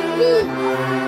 like me.